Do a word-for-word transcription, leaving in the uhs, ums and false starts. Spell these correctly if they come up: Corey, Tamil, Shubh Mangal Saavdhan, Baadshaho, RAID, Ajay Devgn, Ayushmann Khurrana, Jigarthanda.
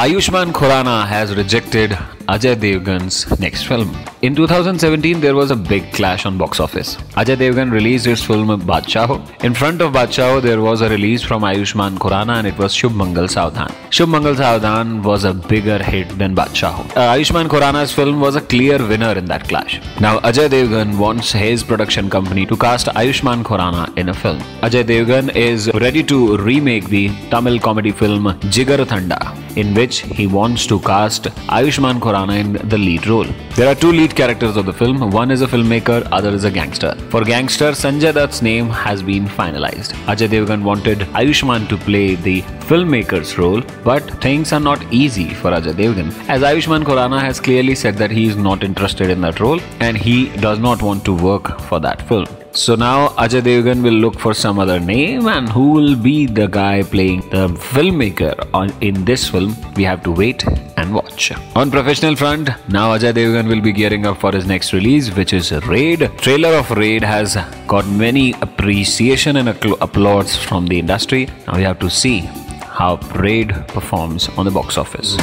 Ayushmann Khurrana has rejected Ajay Devgn's next film. In two thousand seventeen, there was a big clash on box office. Ajay Devgn released his film Baadshaho. In front of Baadshaho, there was a release from Ayushmann Khurrana and it was Shubh Mangal Saavdhan. Shubh Mangal Saavdhan was a bigger hit than Baadshaho. Uh, Ayushmann Khurrana's film was a clear winner in that clash. Now, Ajay Devgn wants his production company to cast Ayushmann Khurrana in a film. Ajay Devgn is ready to remake the Tamil comedy film Jigarthanda, in which he wants to cast Ayushmann Khurrana in the lead role. There are two lead characters of the film. One is a filmmaker, other is a gangster. For gangster, Sanjay Dutt's name has been finalized. Ajay Devgn wanted Ayushmann to play the filmmaker's role, but things are not easy for Ajay Devgn, as Ayushmann Khurrana has clearly said that he is not interested in that role and he does not want to work for that film. So now Ajay Devgn will look for some other name, and who will be the guy playing the filmmaker on in this film, we have to wait and watch. On professional front, now Ajay Devgn will be gearing up for his next release, which is RAID. Trailer of RAID has got many appreciation and applause from the industry. Now we have to see how RAID performs on the box office.